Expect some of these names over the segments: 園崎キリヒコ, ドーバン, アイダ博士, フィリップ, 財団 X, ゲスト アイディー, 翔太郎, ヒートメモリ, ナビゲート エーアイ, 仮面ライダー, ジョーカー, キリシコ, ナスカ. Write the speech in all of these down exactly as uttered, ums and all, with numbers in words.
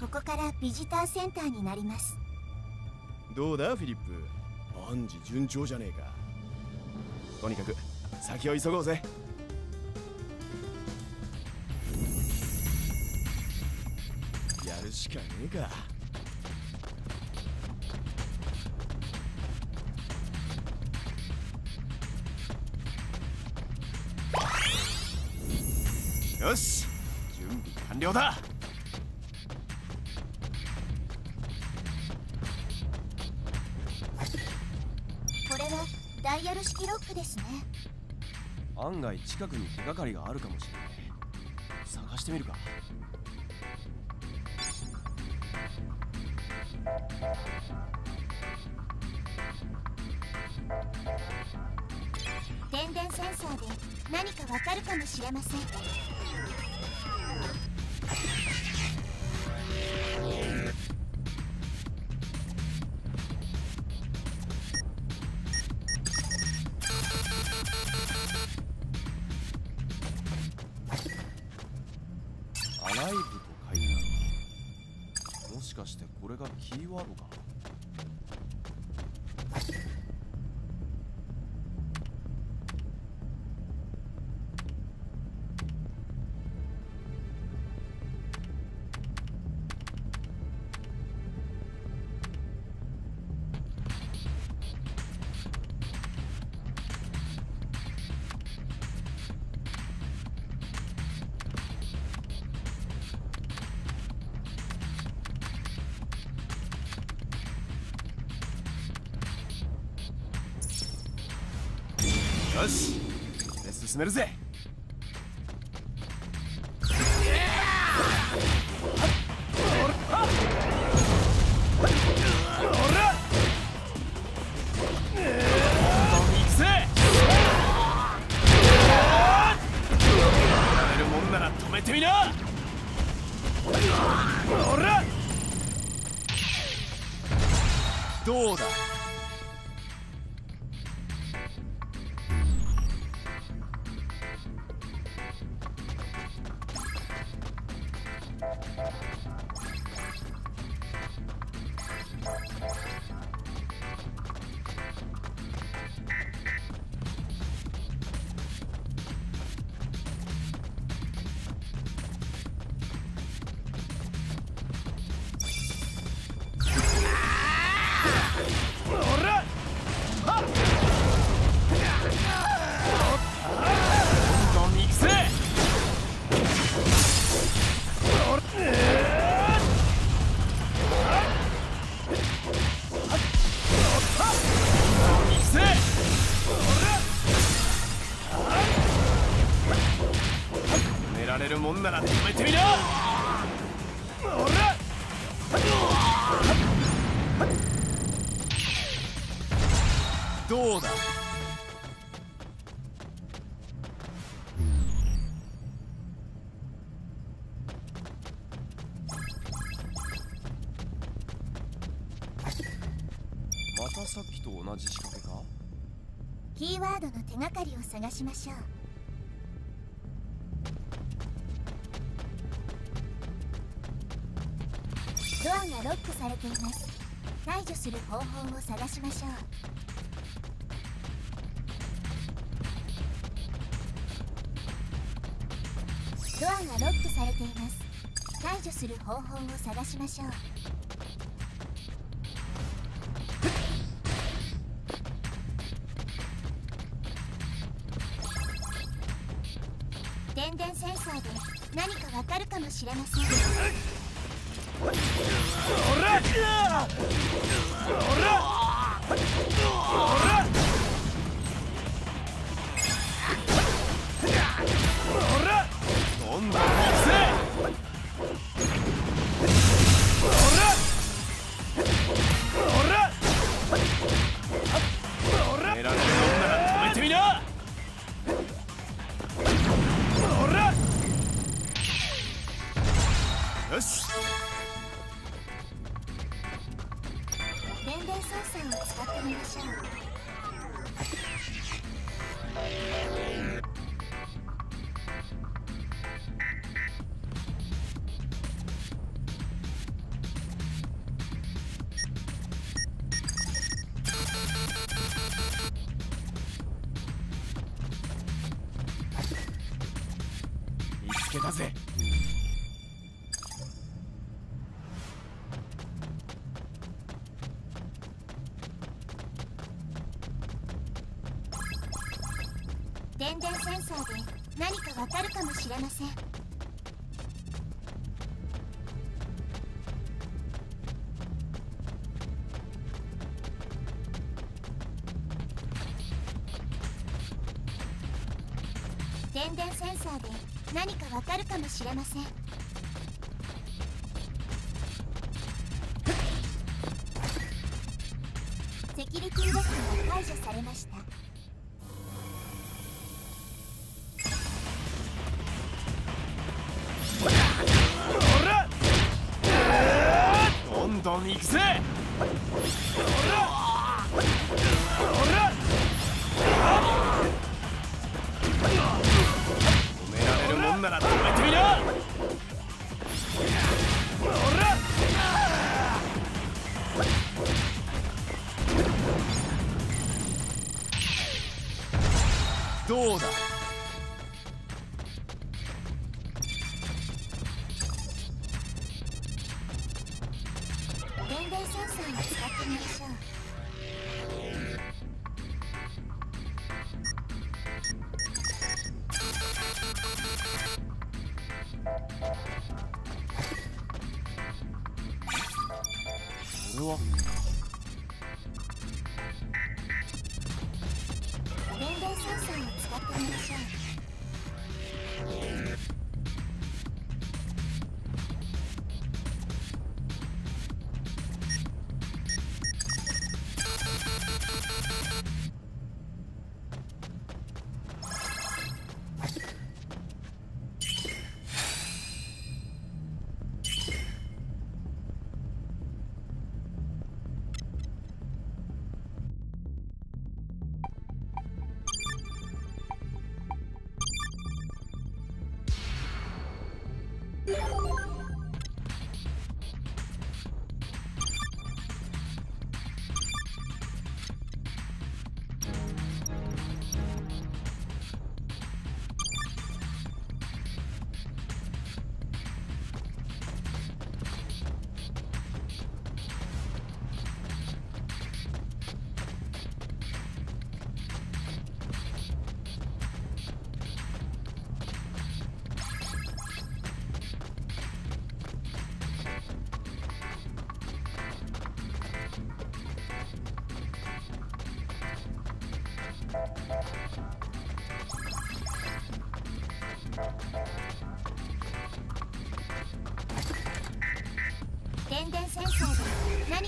ここからビジターセンターになります。どうだフィリップ、万事順調じゃねえか。とにかく先を急ごうぜ。やるしかねえか。よし、準備完了だ。これはダイヤル式ロックですね。案外近くに手がかりがあるかもしれない。探してみるか。電電センサーで何かわかるかもしれません。よし、レッスン進めるぜ。どうだ、どうだ。またさっきと同じ仕掛けか。キーワードの手がかりを探しましょう。ドアがロックされています。解除する方法を探しましょう。ドアがロックされています。解除する方法を探しましょう。電電センサーで何かわかるかもしれません。おらっ、おらっ、おらっ、けたぜ。電電センサーで何かわかるかもしれません。電電センサーで何かわかるかもしれません。セキュリティロックが解除されました。どんどん行くぜ。どうだ。電電センサーに使ってみましょう。これは電電センサーで何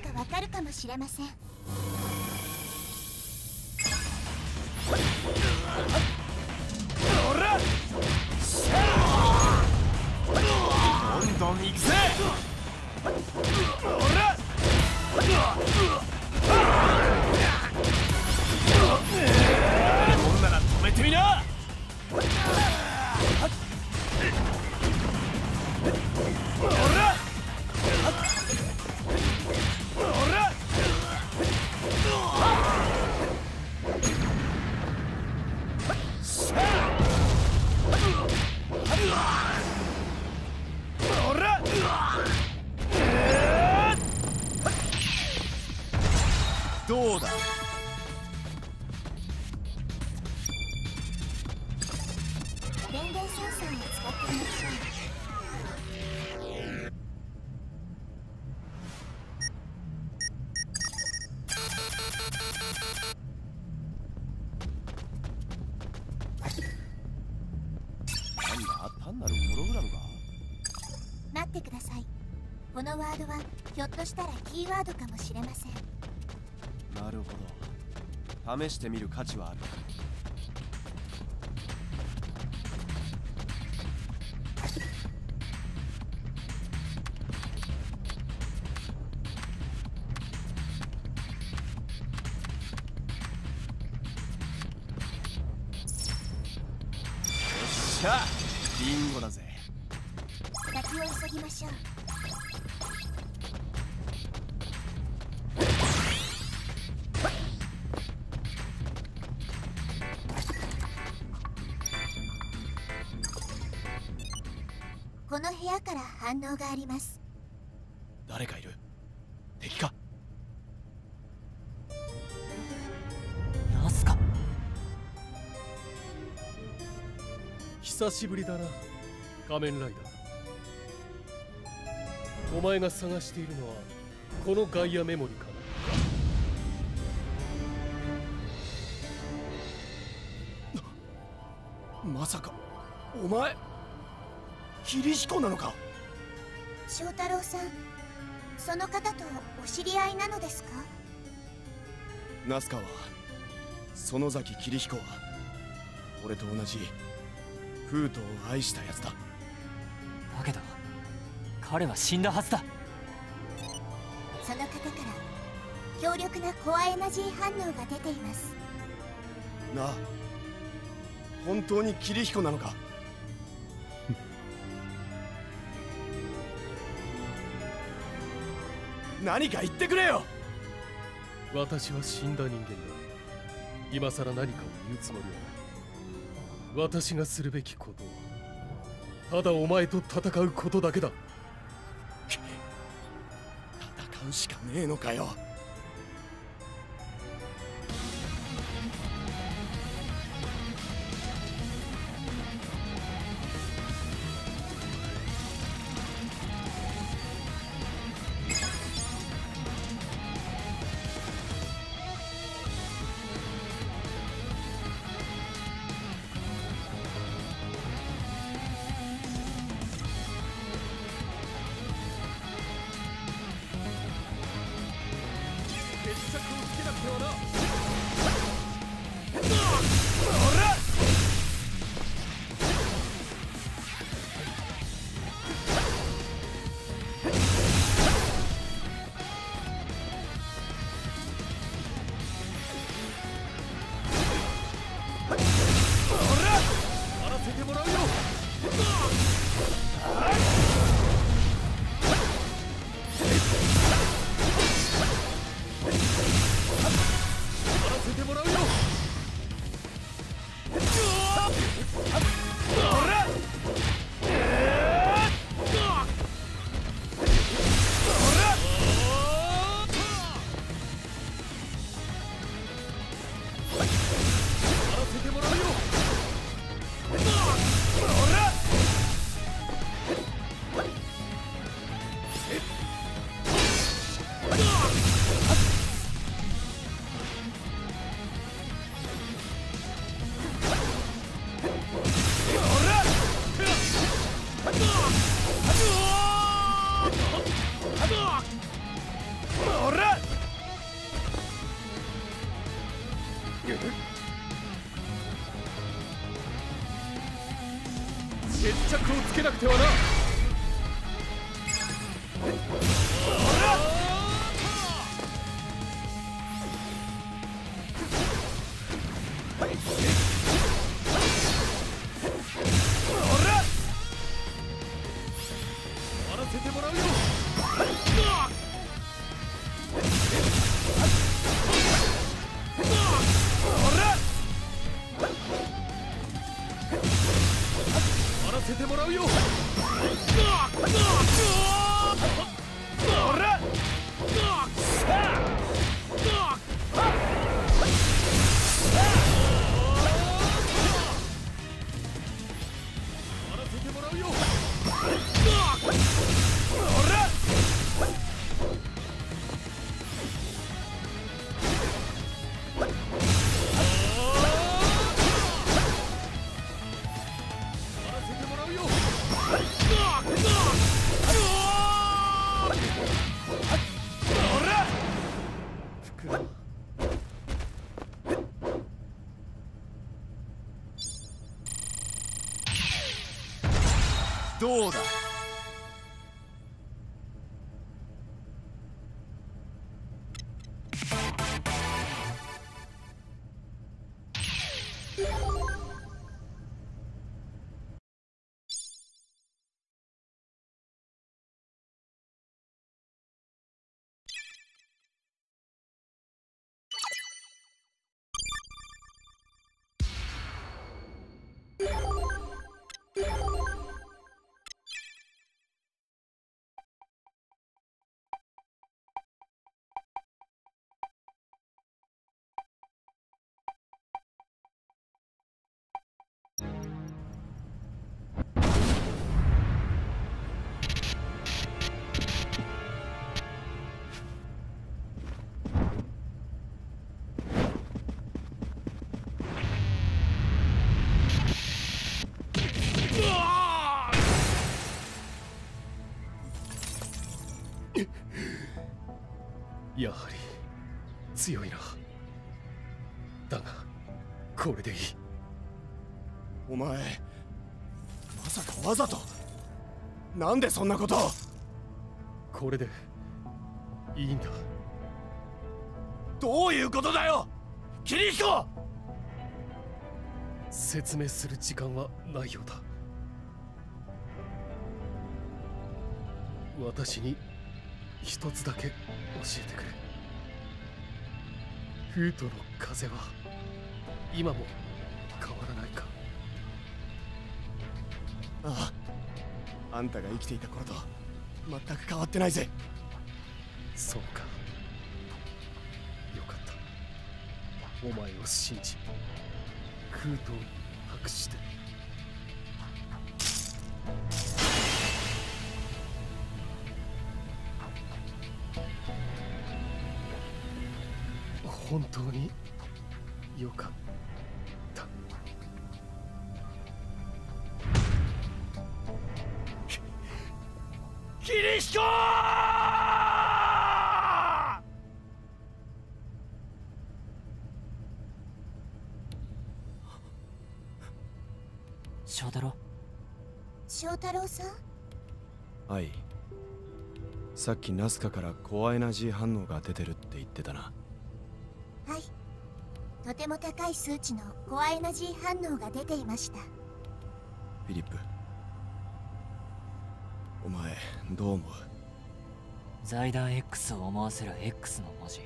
かわかるかもしれません。どんどん行くぜ。こんなら止めてみな。どうだ。電電センサーに使ってみましょう。なんだ、単なるホログラムか。待ってください。このワードはひょっとしたらキーワードかもしれません。なるほど、試してみる価値はある。よっしゃ、リンゴだぜ。先を急ぎましょう。この部屋から反応があります。誰かいる。敵か。ナスカ。久しぶりだな、仮面ライダー。お前が探しているのはこのガイアメモリかな。まさかお前キリシコなのか。翔太郎さん、その方とお知り合いなのですか。ナスカは園崎キリヒコは俺と同じフートを愛したやつだ。だけど彼は死んだはずだ。その方から強力なコアエナジー反応が出ています。なあ、本当にキリヒコなのか。何か言ってくれよ。私は死んだ人間だ。今さら何かを言うつもりはない。私がするべきことはただお前と戦うことだけだ。戦うしかねえのかよ。どうだ。やはり強いな。だがこれでいい。お前まさかわざと、なんでそんなことを。これでいいんだ。どういうことだよ桐彦。説明する時間はないようだ。私に一つだけ教えてくれ。フートの風は今も変わらないか。ああ、あんたが生きていた頃と全く変わってないぜ。そうか、よかった。お前を信じフートを託して。本当によかった。キリシコー！翔太郎。翔太郎さん？はい。さっきナスカから高エナジー反応が出てるって言ってたな。はい、とても高い数値のコアエナジー反応が出ていました。フィリップ、お前どう思う？財団 X を思わせる X の文字、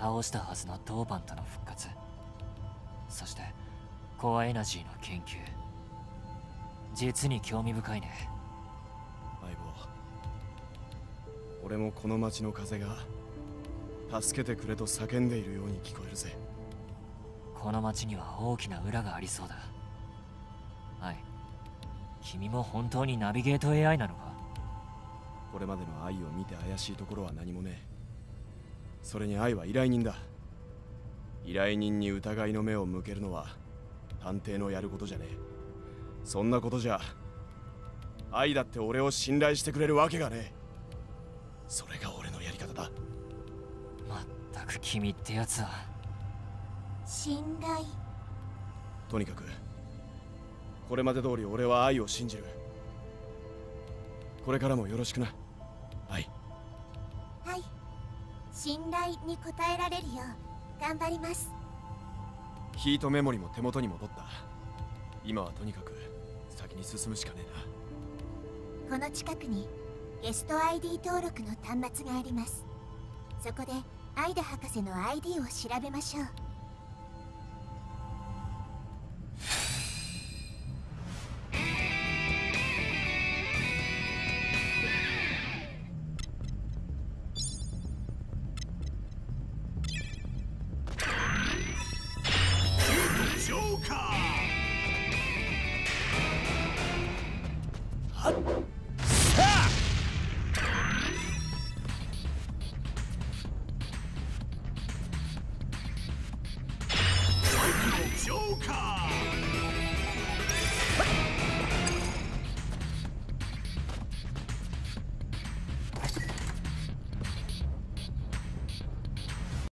倒したはずのドーバンとの復活、そしてコアエナジーの研究、実に興味深いね。相棒、俺もこの街の風が助けてくれと叫んでいるように聞こえるぜ。この町には大きな裏がありそうだ。はい。君も本当にナビゲート エーアイ なのか？これまでの愛を見て怪しいところは何もねえ。それに愛は依頼人だ。依頼人に疑いの目を向けるのは探偵のやることじゃねえ。そんなことじゃ愛だって俺を信頼してくれるわけがねえ。それが俺のやり方だ。まったく君ってやつは。信頼。とにかくこれまで通り俺は愛を信じる。これからもよろしくな。愛。はい、信頼に応えられるよう頑張ります。ヒートメモリも手元に戻った。今はとにかく先に進むしかねえな。この近くにゲスト アイディー 登録の端末があります。そこでアイダ博士の アイディー を調べましょう。ジョーカー。